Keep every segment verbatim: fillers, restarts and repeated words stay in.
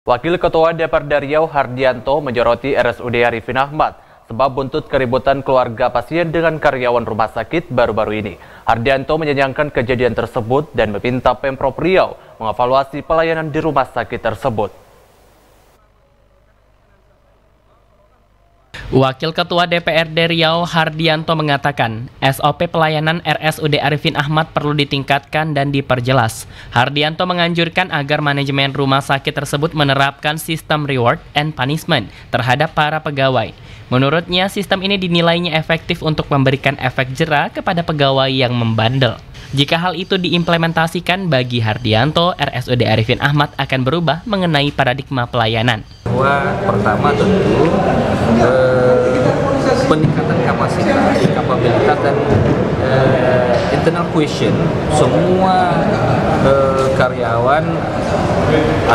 Wakil Ketua D P R D Riau Hardianto menyoroti R S U D Arifin Achmad sebab buntut keributan keluarga pasien dengan karyawan rumah sakit baru-baru ini. Hardianto menyayangkan kejadian tersebut dan meminta Pemprov Riau mengevaluasi pelayanan di rumah sakit tersebut. Wakil Ketua D P R D Riau Hardianto mengatakan, S O P pelayanan R S U D Arifin Achmad perlu ditingkatkan dan diperjelas. Hardianto menganjurkan agar manajemen rumah sakit tersebut menerapkan sistem reward and punishment terhadap para pegawai. Menurutnya, sistem ini dinilainya efektif untuk memberikan efek jera kepada pegawai yang membandel. Jika hal itu diimplementasikan, bagi Hardianto, R S U D Arifin Achmad akan berubah mengenai paradigma pelayanan. Pertama tentu eh, peningkatan kapasitas, kapabilitas dan eh, internal question semua eh, karyawan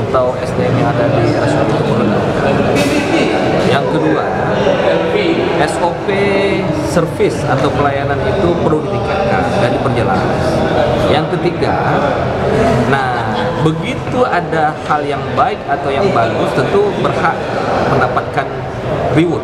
atau S D M yang ada di R S U D. Yang kedua, S O P service atau pelayanan itu perlu ditingkatkan dan diperjelas. Yang ketiga, nah begitu ada hal yang baik atau yang bagus tentu berhak mendapatkan reward.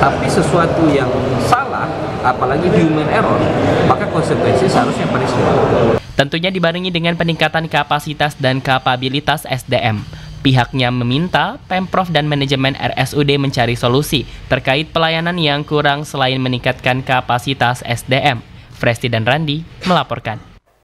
Tapi sesuatu yang salah, apalagi human error, maka konsekuensi seharusnya punishment. Tentunya dibarengi dengan peningkatan kapasitas dan kapabilitas S D M. Pihaknya meminta Pemprov dan manajemen R S U D mencari solusi terkait pelayanan yang kurang selain meningkatkan kapasitas S D M. Fresti dan Randi melaporkan.